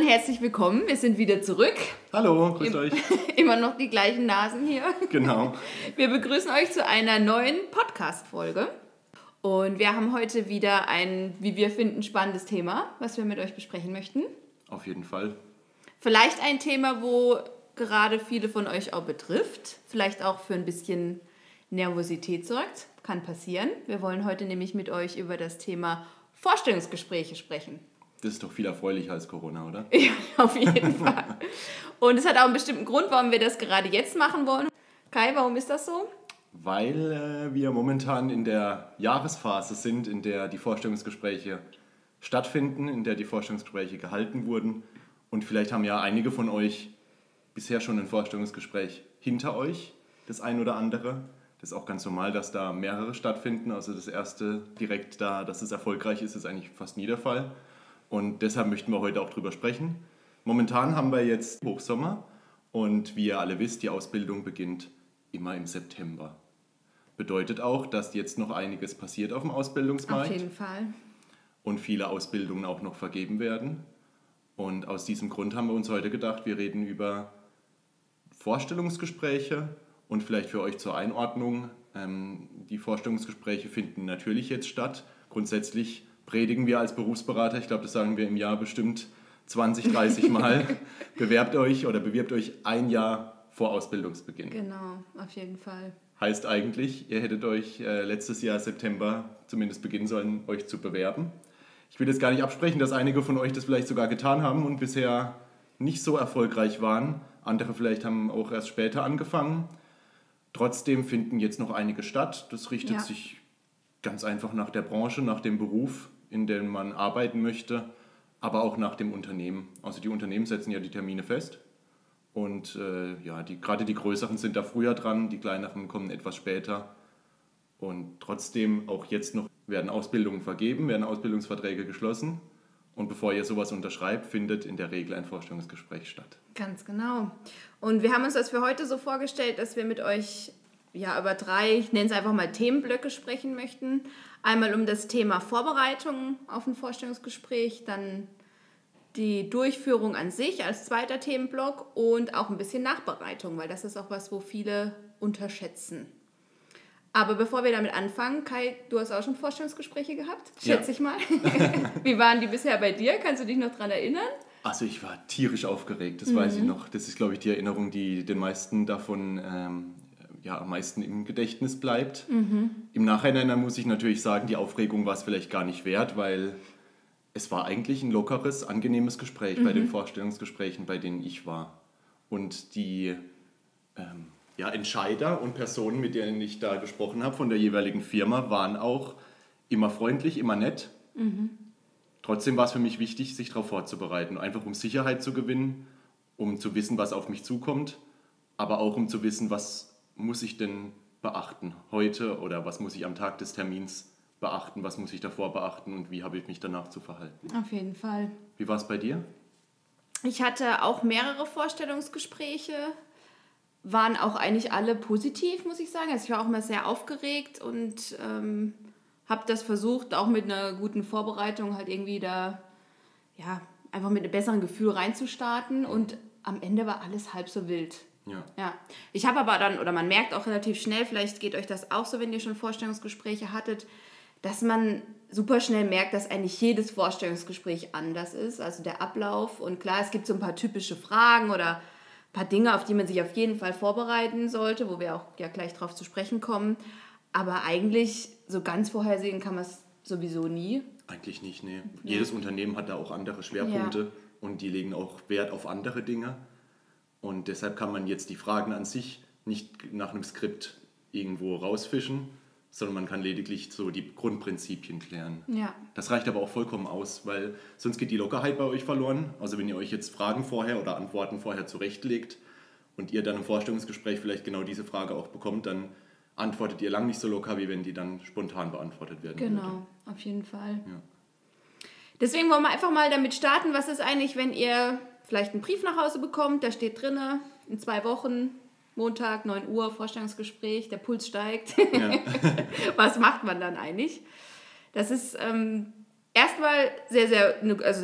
und herzlich willkommen. Wir sind wieder zurück. Hallo, grüßt euch. Immer noch die gleichen Nasen hier. Genau. Wir begrüßen euch zu einer neuen Podcast-Folge. Und wir haben heute wieder ein, wie wir finden, spannendes Thema, was wir mit euch besprechen möchten. Auf jeden Fall. Vielleicht ein Thema, wo gerade viele von euch auch betrifft. Vielleicht auch für ein bisschen Nervosität sorgt. Kann passieren. Wir wollen heute nämlich mit euch über das Thema Vorstellungsgespräche sprechen. Das ist doch viel erfreulicher als Corona, oder? Ja, auf jeden Fall. Und es hat auch einen bestimmten Grund, warum wir das gerade jetzt machen wollen. Kai, warum ist das so? Weil wir momentan in der Jahresphase sind, in der die Vorstellungsgespräche stattfinden, in der die Vorstellungsgespräche gehalten wurden. Und vielleicht haben ja einige von euch bisher schon ein Vorstellungsgespräch hinter euch, das ein oder andere. Das ist auch ganz normal, dass da mehrere stattfinden. Also das erste direkt da, dass es erfolgreich ist, ist eigentlich fast nie der Fall. Und deshalb möchten wir heute auch drüber sprechen. Momentan haben wir jetzt Hochsommer und wie ihr alle wisst, die Ausbildung beginnt immer im September. Bedeutet auch, dass jetzt noch einiges passiert auf dem Ausbildungsmarkt. Auf jeden Fall. Und viele Ausbildungen auch noch vergeben werden. Und aus diesem Grund haben wir uns heute gedacht, wir reden über Vorstellungsgespräche und vielleicht für euch zur Einordnung. Die Vorstellungsgespräche finden natürlich jetzt statt. Grundsätzlich predigen wir als Berufsberater, ich glaube, das sagen wir im Jahr bestimmt 20, 30 Mal, bewirbt euch ein Jahr vor Ausbildungsbeginn. Genau, auf jeden Fall. Heißt eigentlich, ihr hättet euch letztes Jahr September zumindest beginnen sollen, euch zu bewerben. Ich will jetzt gar nicht absprechen, dass einige von euch das vielleicht sogar getan haben und bisher nicht so erfolgreich waren. Andere vielleicht haben auch erst später angefangen. Trotzdem finden jetzt noch einige statt. Das richtet sich ganz einfach nach der Branche, nach dem Beruf, in dem man arbeiten möchte, aber auch nach dem Unternehmen. Also die Unternehmen setzen ja die Termine fest und gerade die größeren sind da früher dran, die kleineren kommen etwas später und trotzdem auch jetzt noch werden Ausbildungen vergeben, werden Ausbildungsverträge geschlossen und bevor ihr sowas unterschreibt, findet in der Regel ein Vorstellungsgespräch statt. Ganz genau. Und wir haben uns das für heute so vorgestellt, dass wir mit euch über drei, ich nenne es einfach mal Themenblöcke sprechen möchten. Einmal um das Thema Vorbereitung auf ein Vorstellungsgespräch, dann die Durchführung an sich als zweiter Themenblock und auch ein bisschen Nachbereitung, weil das ist auch was, wo viele unterschätzen. Aber bevor wir damit anfangen, Kai, du hast auch schon Vorstellungsgespräche gehabt, schätze ich mal. Wie waren die bisher bei dir? Kannst du dich noch daran erinnern? Also ich war tierisch aufgeregt, das weiß ich noch. Das ist, glaube ich, die Erinnerung, die den meisten davon am meisten im Gedächtnis bleibt. Mhm. Im Nachhinein dann muss ich natürlich sagen, die Aufregung war es vielleicht gar nicht wert, weil es war eigentlich ein lockeres, angenehmes Gespräch bei den Vorstellungsgesprächen, bei denen ich war. Und die Entscheider und Personen, mit denen ich da gesprochen habe, von der jeweiligen Firma, waren auch immer freundlich, immer nett. Mhm. Trotzdem war es für mich wichtig, sich darauf vorzubereiten, einfach um Sicherheit zu gewinnen, um zu wissen, was auf mich zukommt, aber auch um zu wissen, was muss ich denn beachten heute oder was muss ich am Tag des Termins beachten, was muss ich davor beachten und wie habe ich mich danach zu verhalten? Auf jeden Fall. Wie war es bei dir? Ich hatte auch mehrere Vorstellungsgespräche, waren auch eigentlich alle positiv, muss ich sagen. Also ich war auch mal sehr aufgeregt und habe das versucht, auch mit einer guten Vorbereitung halt irgendwie da, einfach mit einem besseren Gefühl reinzustarten und am Ende war alles halb so wild. Ja. Ich habe aber dann, oder man merkt auch relativ schnell, vielleicht geht euch das auch so, wenn ihr schon Vorstellungsgespräche hattet, dass man super schnell merkt, dass eigentlich jedes Vorstellungsgespräch anders ist, also der Ablauf. Und klar, es gibt so ein paar typische Fragen oder ein paar Dinge, auf die man sich auf jeden Fall vorbereiten sollte, wo wir auch gleich drauf zu sprechen kommen. Aber eigentlich so ganz vorhersehen kann man es sowieso nie. Eigentlich nicht, nee. Jedes Unternehmen hat da auch andere Schwerpunkte und die legen auch Wert auf andere Dinge. Und deshalb kann man jetzt die Fragen an sich nicht nach einem Skript irgendwo rausfischen, sondern man kann lediglich so die Grundprinzipien klären. Ja. Das reicht aber auch vollkommen aus, weil sonst geht die Lockerheit bei euch verloren. Also wenn ihr euch jetzt Fragen vorher oder Antworten vorher zurechtlegt und ihr dann im Vorstellungsgespräch vielleicht genau diese Frage auch bekommt, dann antwortet ihr lang nicht so locker, wie wenn die dann spontan beantwortet werden. Genau, auf jeden Fall. Ja. Deswegen wollen wir einfach mal damit starten, was ist eigentlich, wenn ihr vielleicht einen Brief nach Hause bekommt, da steht drin, in 2 Wochen, Montag, 9 Uhr, Vorstellungsgespräch, der Puls steigt. Ja. Was macht man dann eigentlich? Das ist erstmal sehr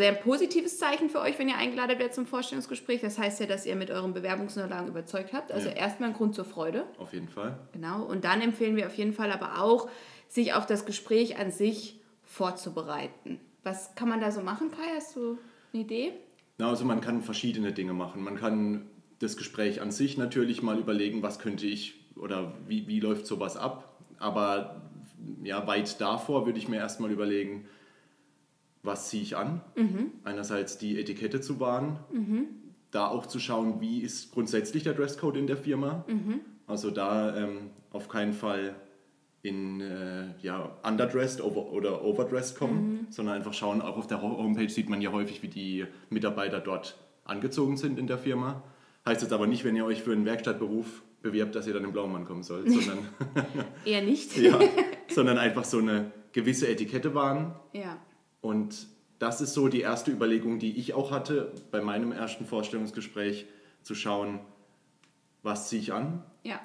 ein positives Zeichen für euch, wenn ihr eingeladen werdet zum Vorstellungsgespräch. Das heißt ja, dass ihr mit euren Bewerbungsunterlagen überzeugt habt. Also erstmal ein Grund zur Freude. Auf jeden Fall. Genau. Und dann empfehlen wir auf jeden Fall aber auch, sich auf das Gespräch an sich vorzubereiten. Was kann man da so machen, Kai? Hast du eine Idee? Na, also man kann verschiedene Dinge machen. Man kann das Gespräch an sich natürlich mal überlegen, was könnte ich oder wie läuft sowas ab. Aber ja, weit davor würde ich mir erstmal überlegen, was ziehe ich an? Mhm. Einerseits die Etikette zu wahren, da auch zu schauen, wie ist grundsätzlich der Dresscode in der Firma. Mhm. Also da auf keinen Fall in underdressed oder overdressed kommen, sondern einfach schauen, auch auf der Homepage sieht man ja häufig, wie die Mitarbeiter dort angezogen sind in der Firma. Heißt jetzt aber nicht, wenn ihr euch für einen Werkstattberuf bewirbt, dass ihr dann im blauen Mann kommen sollt, sondern eher nicht. Ja, sondern einfach so eine gewisse Etikette wahren. Ja. Und das ist so die erste Überlegung, die ich auch hatte bei meinem ersten Vorstellungsgespräch, zu schauen, was ziehe ich an? Ja.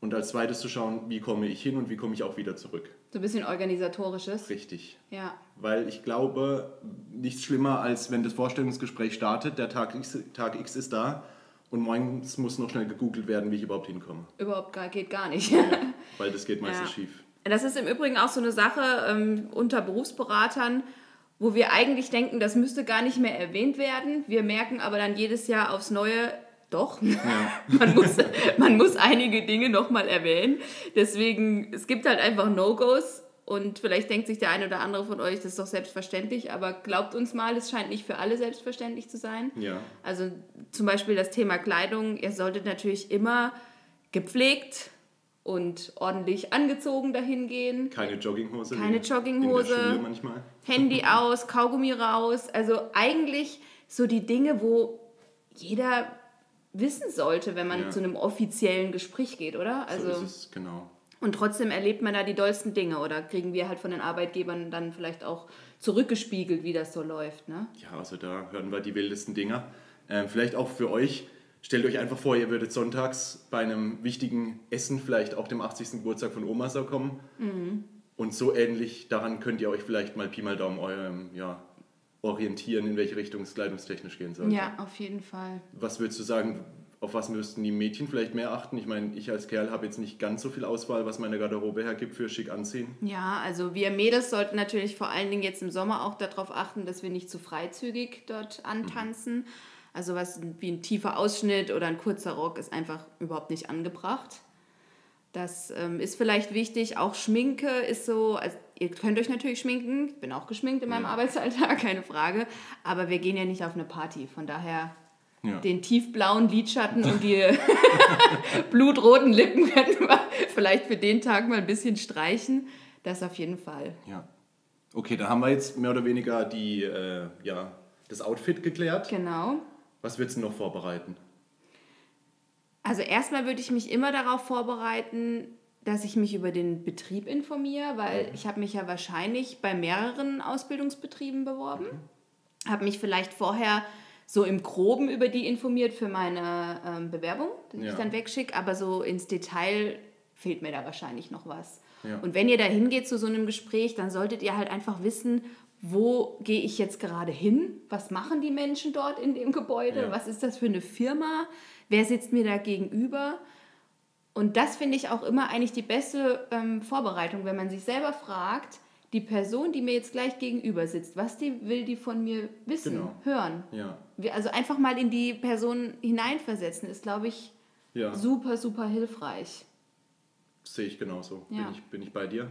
Und als zweites zu schauen, wie komme ich hin und wie komme ich auch wieder zurück. So ein bisschen organisatorisches. Richtig. Ja. Weil ich glaube, nichts schlimmer, als wenn das Vorstellungsgespräch startet, der Tag X ist da und morgens muss noch schnell gegoogelt werden, wie ich überhaupt hinkomme. Geht gar nicht. Ja, weil das geht meistens schief. Das ist im Übrigen auch so eine Sache unter Berufsberatern, wo wir eigentlich denken, das müsste gar nicht mehr erwähnt werden. Wir merken aber dann jedes Jahr aufs Neue, doch, man muss einige Dinge nochmal erwähnen. Deswegen, es gibt halt einfach No-Gos und vielleicht denkt sich der eine oder andere von euch, das ist doch selbstverständlich, aber glaubt uns mal, es scheint nicht für alle selbstverständlich zu sein. Ja. Also zum Beispiel das Thema Kleidung, ihr solltet natürlich immer gepflegt und ordentlich angezogen dahin gehen. Keine Jogginghose. Keine Jogginghose. In der Schule manchmal. Handy aus, Kaugummi raus. Also eigentlich so die Dinge, wo jeder wissen sollte, wenn man zu einem offiziellen Gespräch geht, oder? Also, so ist es, genau. Und trotzdem erlebt man da die dollsten Dinge, oder kriegen wir halt von den Arbeitgebern dann vielleicht auch zurückgespiegelt, wie das so läuft, ne? Ja, also da hören wir die wildesten Dinger. Vielleicht auch für euch. Stellt euch einfach vor, ihr würdet sonntags bei einem wichtigen Essen vielleicht auch dem 80. Geburtstag von Oma so kommen. Mhm. Und so ähnlich, daran könnt ihr euch vielleicht mal Pi mal Daumen orientieren, in welche Richtung es kleidungstechnisch gehen soll. Ja, auf jeden Fall. Was würdest du sagen, auf was müssten die Mädchen vielleicht mehr achten? Ich meine, ich als Kerl habe jetzt nicht ganz so viel Auswahl, was meine Garderobe hergibt für schick anziehen. Ja, also wir Mädels sollten natürlich vor allen Dingen jetzt im Sommer auch darauf achten, dass wir nicht zu freizügig dort antanzen. Mhm. Also was wie ein tiefer Ausschnitt oder ein kurzer Rock ist einfach überhaupt nicht angebracht. Das ist vielleicht wichtig. Auch Schminke ist so, also ihr könnt euch natürlich schminken. Ich bin auch geschminkt in meinem Arbeitsalltag, keine Frage. Aber wir gehen ja nicht auf eine Party. Von daher den tiefblauen Lidschatten und die blutroten Lippen werden wir vielleicht für den Tag mal ein bisschen streichen. Das auf jeden Fall. Ja. Okay, da haben wir jetzt mehr oder weniger das Outfit geklärt. Genau. Was würdest du noch vorbereiten? Also erstmal würde ich mich immer darauf vorbereiten, dass ich mich über den Betrieb informiere, weil ich habe mich ja wahrscheinlich bei mehreren Ausbildungsbetrieben beworben. Mhm. Habe mich vielleicht vorher so im Groben über die informiert für meine Bewerbung, dass ich dann wegschicke, aber so ins Detail fehlt mir da wahrscheinlich noch was. Ja. Und wenn ihr da hingeht zu so einem Gespräch, dann solltet ihr halt einfach wissen, wo gehe ich jetzt gerade hin? Was machen die Menschen dort in dem Gebäude? Ja. Was ist das für eine Firma? Wer sitzt mir da gegenüber? Und das finde ich auch immer eigentlich die beste Vorbereitung, wenn man sich selber fragt, die Person, die mir jetzt gleich gegenüber sitzt, was will die von mir wissen, hören? Ja. Also einfach mal in die Person hineinversetzen, ist, glaube ich, super, super hilfreich. Das sehe ich genauso. Ja. Bin ich bei dir?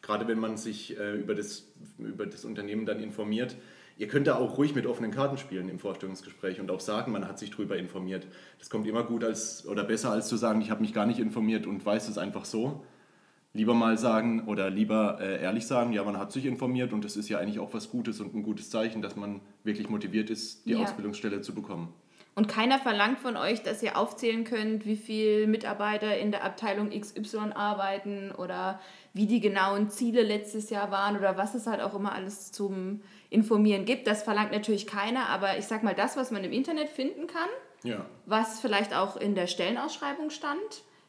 Gerade wenn man sich über das Unternehmen dann informiert. Ihr könnt da auch ruhig mit offenen Karten spielen im Vorstellungsgespräch und auch sagen, man hat sich drüber informiert. Das kommt immer gut besser als zu sagen, ich habe mich gar nicht informiert und weiß es einfach so. Lieber mal sagen oder lieber ehrlich sagen, ja, man hat sich informiert und das ist ja eigentlich auch was Gutes und ein gutes Zeichen, dass man wirklich motiviert ist, die Ausbildungsstelle zu bekommen. Und keiner verlangt von euch, dass ihr aufzählen könnt, wie viele Mitarbeiter in der Abteilung XY arbeiten oder wie die genauen Ziele letztes Jahr waren oder was es halt auch immer alles zum Informieren gibt. Das verlangt natürlich keiner, aber ich sag mal, das, was man im Internet finden kann, was vielleicht auch in der Stellenausschreibung stand,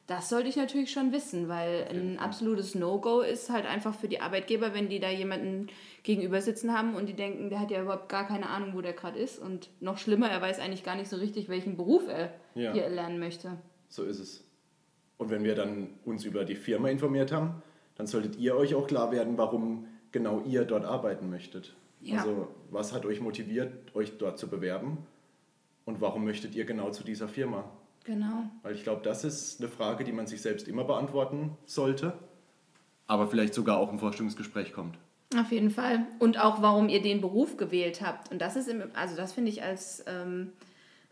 Das sollte ich natürlich schon wissen, weil ein absolutes No-Go ist halt einfach für die Arbeitgeber, wenn die da jemanden gegenüber sitzen haben und die denken, der hat ja überhaupt gar keine Ahnung, wo der gerade ist. Und noch schlimmer, er weiß eigentlich gar nicht so richtig, welchen Beruf er hier erlernen möchte. So ist es. Und wenn wir dann uns über die Firma informiert haben, dann solltet ihr euch auch klar werden, warum genau ihr dort arbeiten möchtet. Ja. Also was hat euch motiviert, euch dort zu bewerben und warum möchtet ihr genau zu dieser Firma? Genau. Weil ich glaube, das ist eine Frage, die man sich selbst immer beantworten sollte. Aber vielleicht sogar auch im Vorstellungsgespräch kommt. Auf jeden Fall. Und auch, warum ihr den Beruf gewählt habt. Und das ist, das finde ich als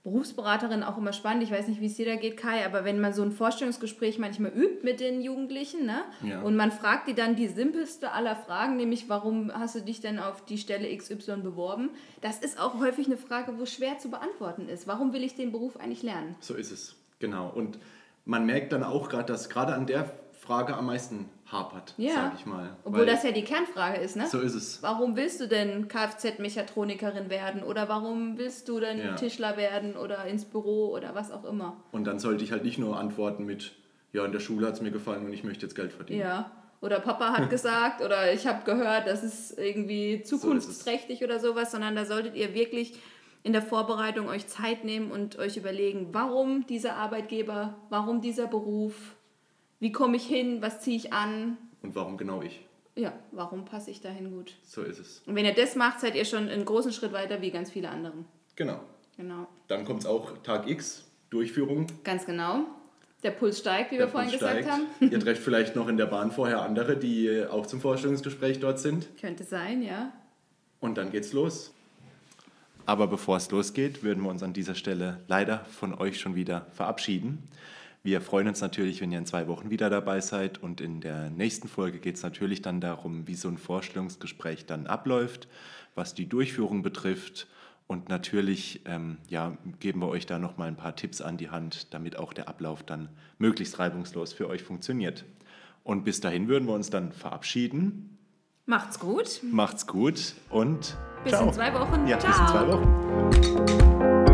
Berufsberaterin auch immer spannend. Ich weiß nicht, wie es dir da geht, Kai, aber wenn man so ein Vorstellungsgespräch manchmal übt mit den Jugendlichen, ne? Ja. Und man fragt die dann die simpelste aller Fragen, nämlich warum hast du dich denn auf die Stelle XY beworben? Das ist auch häufig eine Frage, wo schwer zu beantworten ist. Warum will ich den Beruf eigentlich lernen? So ist es, genau. Und man merkt dann auch gerade, dass gerade an der Frage am meisten hapert, sage ich mal. Obwohl das ja die Kernfrage ist, ne? So ist es. Warum willst du denn Kfz-Mechatronikerin werden oder warum willst du denn Tischler werden oder ins Büro oder was auch immer? Und dann sollte ich halt nicht nur antworten mit, ja, in der Schule hat es mir gefallen und ich möchte jetzt Geld verdienen. Ja, oder Papa hat gesagt oder ich habe gehört, das ist irgendwie zukunftsträchtig oder sowas, sondern da solltet ihr wirklich in der Vorbereitung euch Zeit nehmen und euch überlegen, warum dieser Arbeitgeber, warum dieser Beruf, wie komme ich hin? Was ziehe ich an? Und warum genau ich? Ja, warum passe ich dahin gut? So ist es. Und wenn ihr das macht, seid ihr schon einen großen Schritt weiter wie ganz viele andere. Genau. Dann kommt es auch Tag X, Durchführung. Ganz genau. Der Puls steigt, wie wir vorhin gesagt haben. Ihr trefft vielleicht noch in der Bahn vorher andere, die auch zum Vorstellungsgespräch dort sind. Könnte sein, ja. Und dann geht's los. Aber bevor es losgeht, würden wir uns an dieser Stelle leider von euch schon wieder verabschieden. Wir freuen uns natürlich, wenn ihr in 2 Wochen wieder dabei seid und in der nächsten Folge geht es natürlich dann darum, wie so ein Vorstellungsgespräch dann abläuft, was die Durchführung betrifft und natürlich geben wir euch da nochmal ein paar Tipps an die Hand, damit auch der Ablauf dann möglichst reibungslos für euch funktioniert. Und bis dahin würden wir uns dann verabschieden. Macht's gut und bis ciao. In 2 Wochen. Ja, ciao. Bis in 2 Wochen.